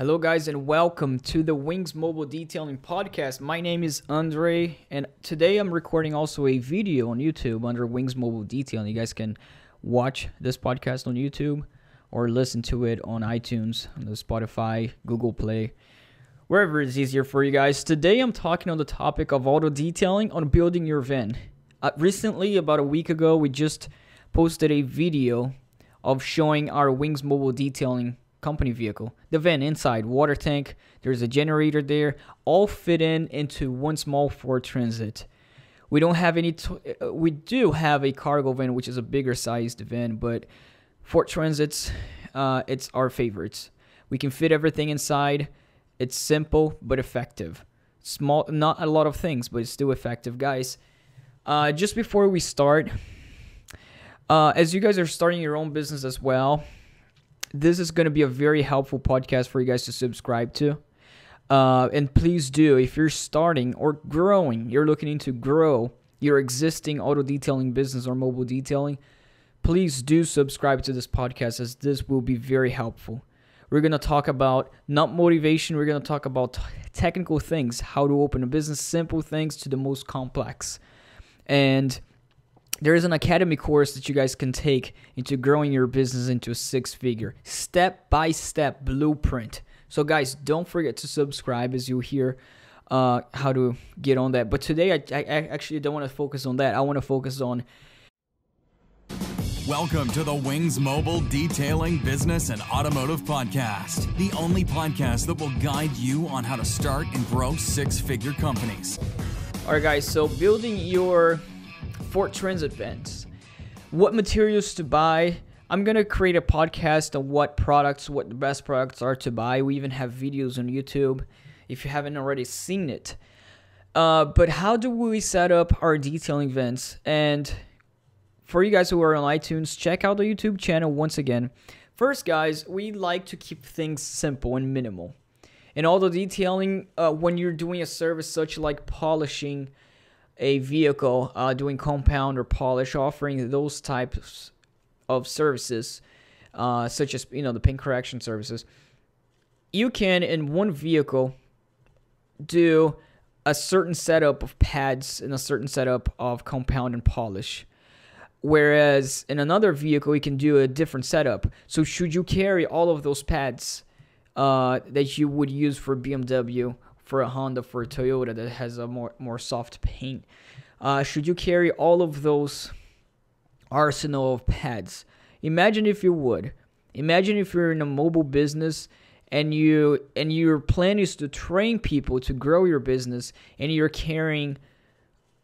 Hello guys and welcome to the Wings Mobile Detailing Podcast. My name is Andre and today I'm recording also a video on YouTube under Wings Mobile Detailing. You guys can watch this podcast on YouTube or listen to it on iTunes, on the Spotify, Google Play, wherever it's easier for you guys. Today I'm talking on the topic of auto detailing on building your van. Recently, about a week ago, we just posted a video of showing our Wings Mobile Detailing company vehicle, the van inside, water tank, there's a generator there, all fit into one small Ford Transit. We don't have any, we do have a cargo van, which is a bigger sized van, but Ford Transits, it's our favorites. We can fit everything inside. It's simple, but effective. Small, not a lot of things, but it's still effective, guys. Just before we start, as you guys are starting your own business as well, this is going to be a very helpful podcast for you guys to subscribe to. And please do, if you're starting or growing, you're looking to grow your existing auto detailing business or mobile detailing, please do subscribe to this podcast as this will be very helpful. We're going to talk about not motivation. We're going to talk about technical things, how to open a business, simple things to the most complex. And there is an academy course that you guys can take into growing your business into a six-figure, step-by-step blueprint. So, guys, don't forget to subscribe as you hear how to get on that. But today, I actually don't want to focus on that. I want to focus on... Welcome to the Wings Mobile Detailing Business and Automotive Podcast, the only podcast that will guide you on how to start and grow six-figure companies. All right, guys, so building your Ford Transit vans, what materials to buy. I'm gonna create a podcast on what products, what the best products are to buy. We even have videos on YouTube if you haven't already seen it. But how do we set up our detailing vans? And for you guys who are on iTunes, check out the YouTube channel once again. First, guys, we like to keep things simple and minimal. And all the detailing, when you're doing a service such like polishing a vehicle, doing compound or polish, offering those types of services, such as, you know, the paint correction services, you can in one vehicle do a certain setup of pads and a certain setup of compound and polish, whereas in another vehicle you can do a different setup. So should you carry all of those pads that you would use for BMW, for a Honda, for a Toyota that has a more soft paint, should you carry all of those arsenal of pads? Imagine if you would. Imagine if you're in a mobile business and your plan is to train people to grow your business and you're carrying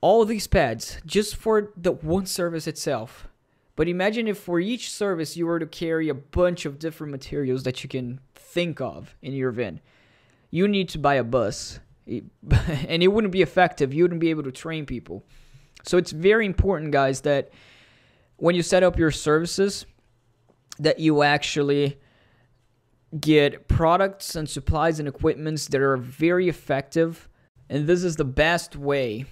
all these pads just for the one service itself. But imagine if for each service you were to carry a bunch of different materials that you can think of in your van. You need to buy a bus, and it wouldn't be effective. You wouldn't be able to train people. So it's very important, guys, that when you set up your services, that you actually get products and supplies and equipments that are very effective. And this is the best way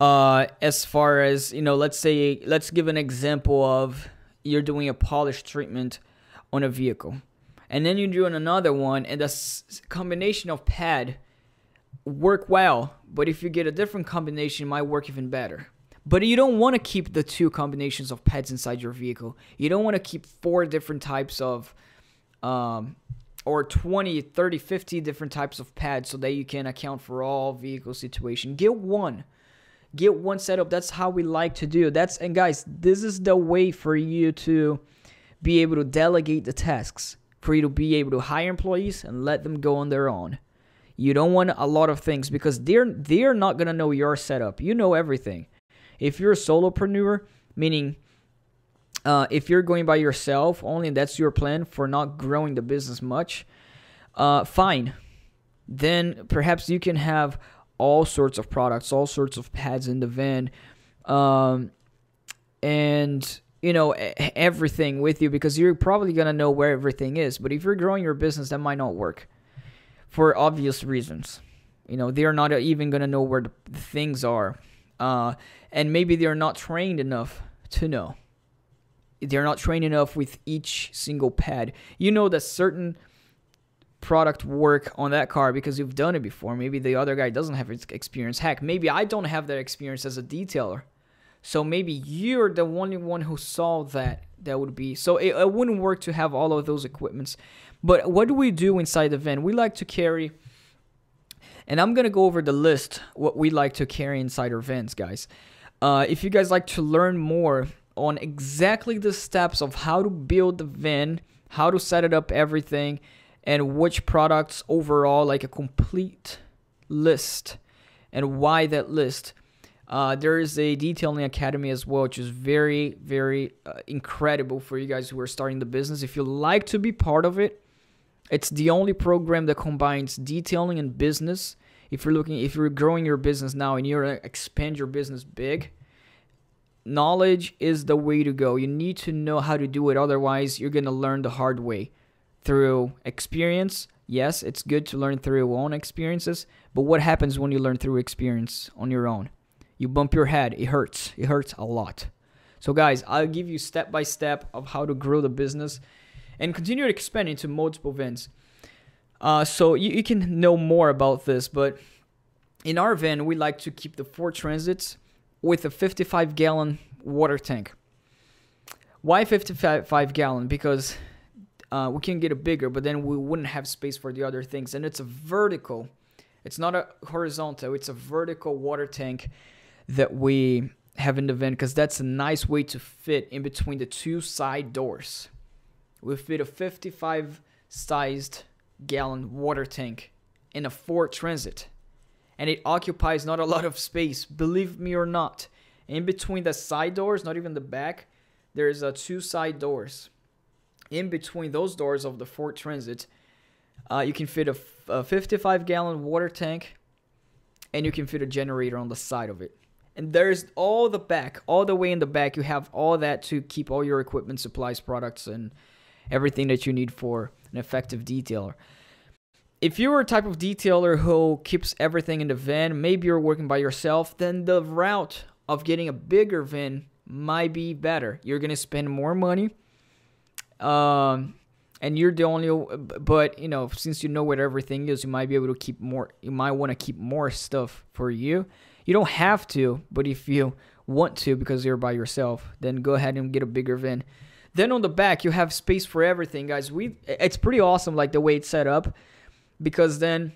as far as, you know, let's give an example of you're doing a polish treatment on a vehicle. And then you're doing another one, and the combination of pad work well. But if you get a different combination, it might work even better. But you don't want to keep the two combinations of pads inside your vehicle. You don't want to keep four different types of, or 20, 30, 50 different types of pads so that you can account for all vehicle situation. Get one setup. That's how we like to do. That's, and guys, this is the way for you to be able to delegate the tasks, for you to be able to hire employees and let them go on their own. You don't want a lot of things because they're not going to know your setup. You know everything. If you're a solopreneur, meaning if you're going by yourself only and that's your plan for not growing the business much, fine. Then perhaps you can have all sorts of products, all sorts of pads in the van, and you know, everything with you because you're probably going to know where everything is. But if you're growing your business, that might not work for obvious reasons. You know, they're not even going to know where the things are. And maybe they're not trained enough to know. They're not trained enough with each single pad. You know that certain product work on that car because you've done it before. Maybe the other guy doesn't have experience. Heck, maybe I don't have that experience as a detailer. So maybe you're the only one who saw that. That would be, so it wouldn't work to have all of those equipments. But what do we do inside the van? We like to carry, and I'm going to go over the list, what we like to carry inside our vans, guys. If you guys like to learn more on exactly the steps of how to build the van, how to set it up, everything, and which products overall, like a complete list, and why that list. There is a detailing academy as well, which is very, very incredible for you guys who are starting the business. If you like to be part of it, it's the only program that combines detailing and business. If you're growing your business now and you're expand your business big, knowledge is the way to go. You need to know how to do it. Otherwise, you're going to learn the hard way through experience. Yes, it's good to learn through your own experiences, but what happens when you learn through experience on your own? You bump your head, it hurts. It hurts a lot. So guys, I'll give you step-by-step of how to grow the business and continue to expand into multiple vans. So you can know more about this, but in our van, we like to keep the Ford Transits with a 55-gallon water tank. Why 55-gallon? Because we can get it bigger, but then we wouldn't have space for the other things. And it's a vertical, it's not a horizontal, it's a vertical water tank that we have in the van, because that's a nice way to fit in between the two side doors. We fit a 55-sized gallon water tank in a Ford Transit, and it occupies not a lot of space, believe me or not. In between the side doors, not even the back, there's two side doors. In between those doors of the Ford Transit, you can fit a 55-gallon water tank, and you can fit a generator on the side of it. And there's all the back, all the way in the back, you have all that to keep all your equipment, supplies, products, and everything that you need for an effective detailer. If you're a type of detailer who keeps everything in the van, maybe you're working by yourself, then the route of getting a bigger van might be better. You're going to spend more money. And you're the only, but you know, since you know where everything is, you might be able to keep more, you might want to keep more stuff for you. You don't have to, but if you want to, because you're by yourself, then go ahead and get a bigger van. Then on the back, you have space for everything, guys. It's pretty awesome, like the way it's set up, because then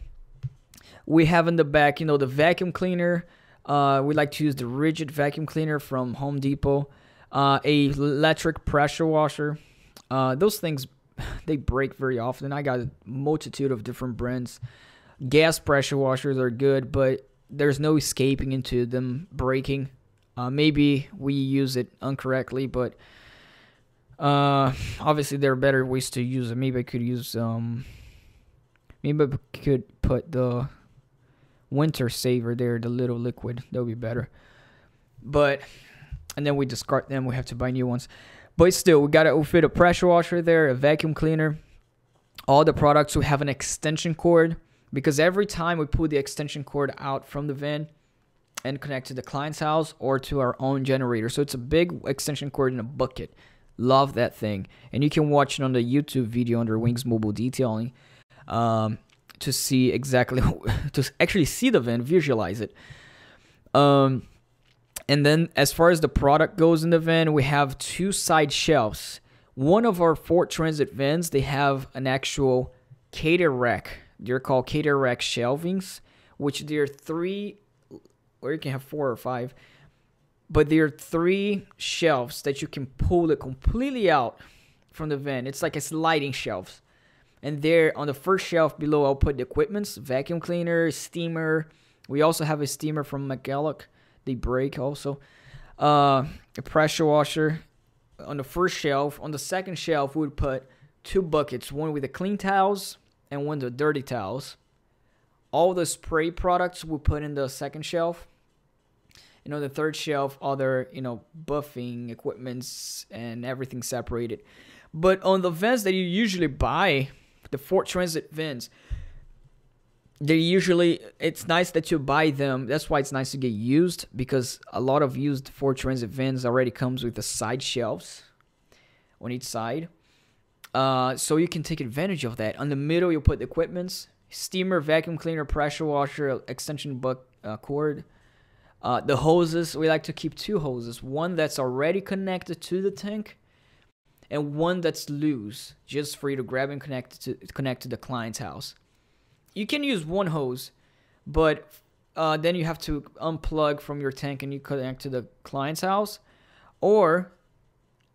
we have in the back, you know, the vacuum cleaner. We like to use the rigid vacuum cleaner from Home Depot, a electric pressure washer. Those things, they break very often. I got a multitude of different brands. Gas pressure washers are good, but there's no escaping into them breaking. Maybe we use it incorrectly, but obviously there are better ways to use it. Maybe I could use maybe I could put the winter saver there, the little liquid. That would be better. But and then we discard them. We have to buy new ones. But still, we got to fit a pressure washer there, a vacuum cleaner. All the products, we have an extension cord, because every time we pull the extension cord out from the van and connect to the client's house or to our own generator. So it's a big extension cord in a bucket. Love that thing. And you can watch it on the YouTube video under Wings Mobile Detailing to see exactly, to actually see the van, visualize it. And then as far as the product goes in the van, we have two side shelves. One of our Ford Transit vans, they have an actual cater rack. They're called cater rack shelvings, which they're three, or you can have four or five, but there are three shelves that you can pull it completely out from the van. It's like a sliding shelf. And there on the first shelf below, I'll put the equipments, vacuum cleaner, steamer. We also have a steamer from McGellick. They break also. A pressure washer on the first shelf. On the second shelf, we would put two buckets, one with the clean towels and one with the dirty towels. All the spray products we put in the second shelf. And on the third shelf, other, you know, buffing equipments and everything separated. But on the vans that you usually buy, the Ford Transit vans, they usually, it's nice that you buy them. That's why it's nice to get used, because a lot of used Ford Transit vans already comes with the side shelves on each side. So you can take advantage of that. On the middle, you'll put the equipments: steamer, vacuum cleaner, pressure washer, extension cord. The hoses, we like to keep two hoses, one that's already connected to the tank and one that's loose, just for you to grab and connect to the client's house. You can use one hose, but then you have to unplug from your tank and you connect to the client's house. Or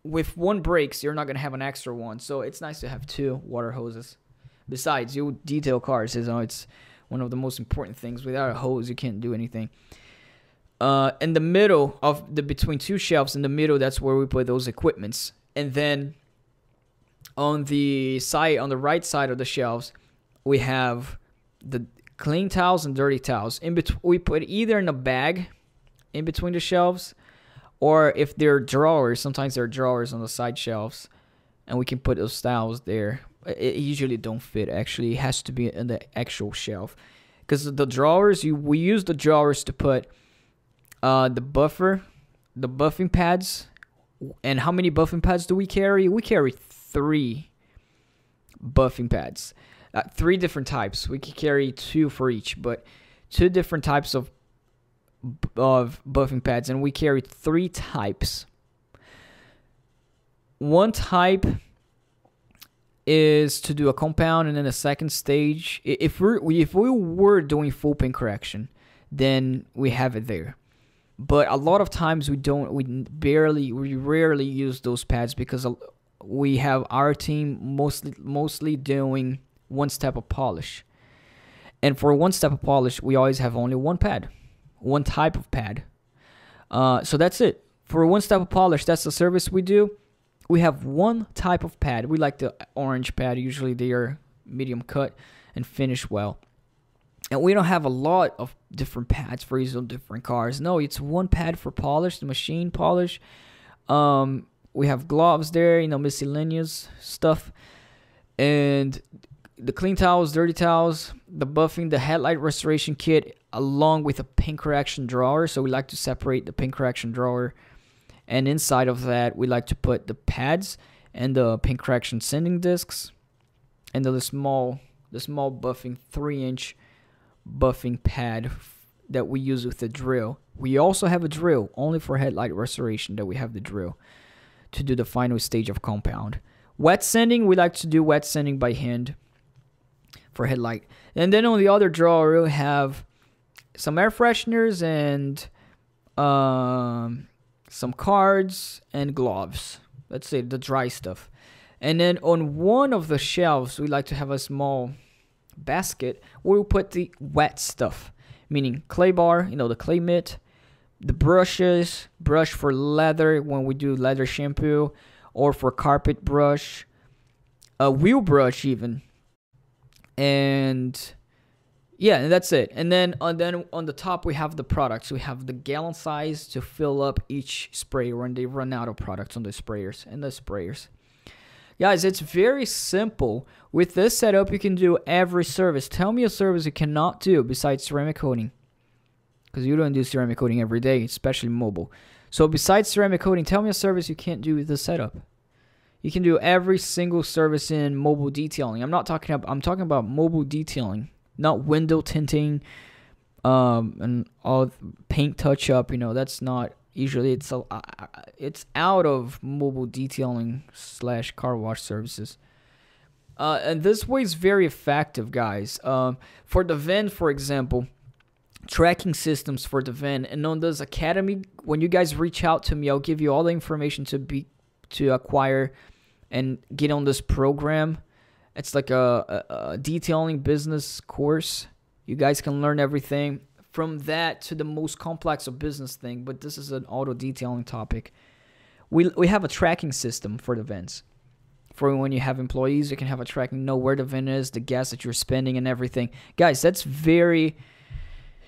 with one breaks, you're not going to have an extra one. So it's nice to have two water hoses. Besides, you detail cars. You know, it's one of the most important things. Without a hose, you can't do anything. In the middle of the, between two shelves, in the middle, that's where we put those equipments. And then on the side, on the right side of the shelves, we have the clean towels and dirty towels. In between, we put either in a bag in between the shelves, or if they're drawers, sometimes there are drawers on the side shelves, and we can put those towels there. It usually don't fit, actually. It has to be in the actual shelf, because the drawers, we use the drawers to put the buffer, the buffing pads. And how many buffing pads do we carry? We carry 3 buffing pads, 3 different types. We could carry 2 for each, but 2 different types of buffing pads, and we carry 3 types. One type is to do a compound, and then the second stage, if we were doing full paint correction, then we have it there. But a lot of times we rarely use those pads, because we have our team mostly doing one step of polish. And for one step of polish, we always have only one pad, one type of pad. So that's it. For one step of polish, that's the service we do. We have one type of pad. We like the orange pad. Usually they are medium cut and finish well. And we don't have a lot of different pads for these different cars. No, it's one pad for polish, the machine polish. We have gloves there, you know, miscellaneous stuff. And the clean towels, dirty towels, the buffing, the headlight restoration kit, along with a paint correction drawer. So we like to separate the paint correction drawer. And inside of that, we like to put the pads and the paint correction sanding discs. And the small buffing 3-inch buffing pad that we use with the drill. We also have a drill only for headlight restoration, that we have the drill to do the final stage of compound. Wet sanding, we like to do wet sanding by hand for headlight. And then on the other drawer, we have some air fresheners and some cards and gloves. Let's say the dry stuff. And then on one of the shelves, we like to have a small basket where we put the wet stuff, meaning clay bar, you know, the clay mitt, the brushes, brush for leather when we do leather shampoo, or for carpet brush, a wheel brush even. And yeah, and that's it. And then on the top, we have the products. We have the gallon size to fill up each sprayer when they run out of products on the sprayers and the sprayers. Guys, it's very simple. With this setup, you can do every service. Tell me a service you cannot do besides ceramic coating, because you don't do ceramic coating every day, especially mobile. So besides ceramic coating, tell me a service you can't do with this setup. You can do every single service in mobile detailing. I'm talking about mobile detailing, not window tinting, and all paint touch up. You know, that's not. Usually it's out of mobile detailing / car wash services. And this way is very effective, guys. For the van, for example, tracking systems for the van. And on this academy, when you guys reach out to me, I'll give you all the information to acquire and get on this program. It's like a detailing business course. You guys can learn everything, from that to the most complex of business thing, but this is an auto detailing topic. We have a tracking system for the vans. For when you have employees, you can have a tracking, know where the van is, the gas that you're spending, and everything. Guys, that's very,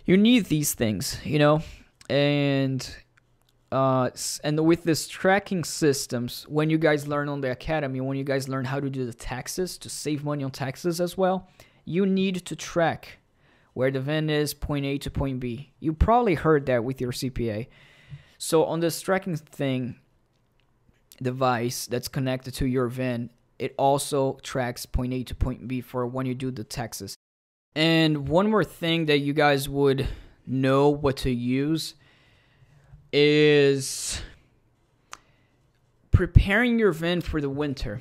you need these things, you know? And with this tracking systems, when you guys learn on the academy, when you guys learn how to do the taxes, to save money on taxes as well, you need to track where the van is, point A to point B. You probably heard that with your CPA. So on this tracking device that's connected to your van, It also tracks point A to point B for when you do the taxes. And one more thing that you guys would know what to use is preparing your van for the winter.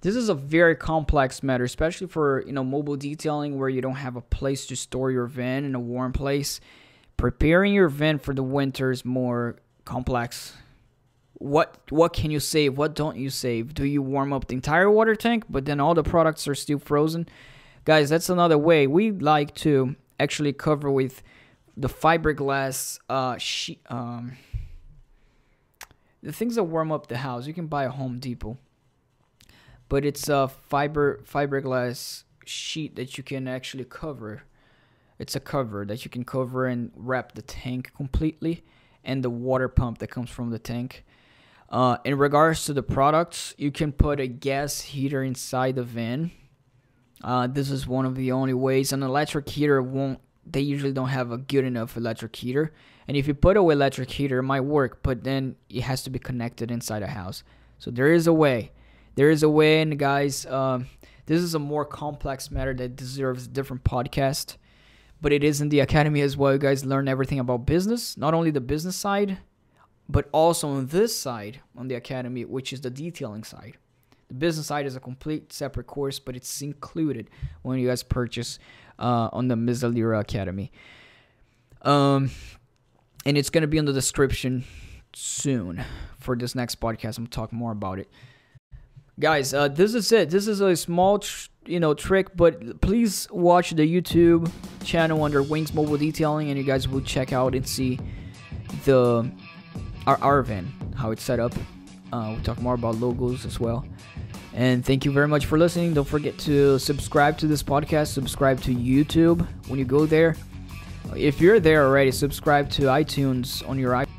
This is a very complex matter, especially for, you know, mobile detailing where you don't have a place to store your van in a warm place. Preparing your van for the winter is more complex. What can you save? What don't you save? Do you warm up the entire water tank, but then all the products are still frozen? Guys, that's another way. We like to actually cover with the fiberglass sheet. The things that warm up the house. You can buy at Home Depot. But it's a fiberglass sheet that you can actually cover. It's a cover that you can cover and wrap the tank completely and the water pump that comes from the tank. In regards to the products, you can put a gas heater inside the van. This is one of the only ways. An electric heater won't, they usually don't have a good enough electric heater. And if you put an electric heater, it might work, but then it has to be connected inside a house. So there is a way. There is a way, and guys, this is a more complex matter that deserves a different podcast, but it is in the academy as well. You guys learn everything about business, not only the business side, but also on this side, on the academy, which is the detailing side. The business side is a complete separate course, but it's included when you guys purchase on the Mezalira Academy. And it's going to be in the description soon for this next podcast. I'm going to talk more about it. Guys, this is it. This is a small, trick, but please watch the YouTube channel under Wings Mobile Detailing, and you guys will check out and see the our van, how it's set up. We'll talk more about logos as well. And thank you very much for listening. Don't forget to subscribe to this podcast. Subscribe to YouTube when you go there. If you're there already, subscribe to iTunes on your iPhone.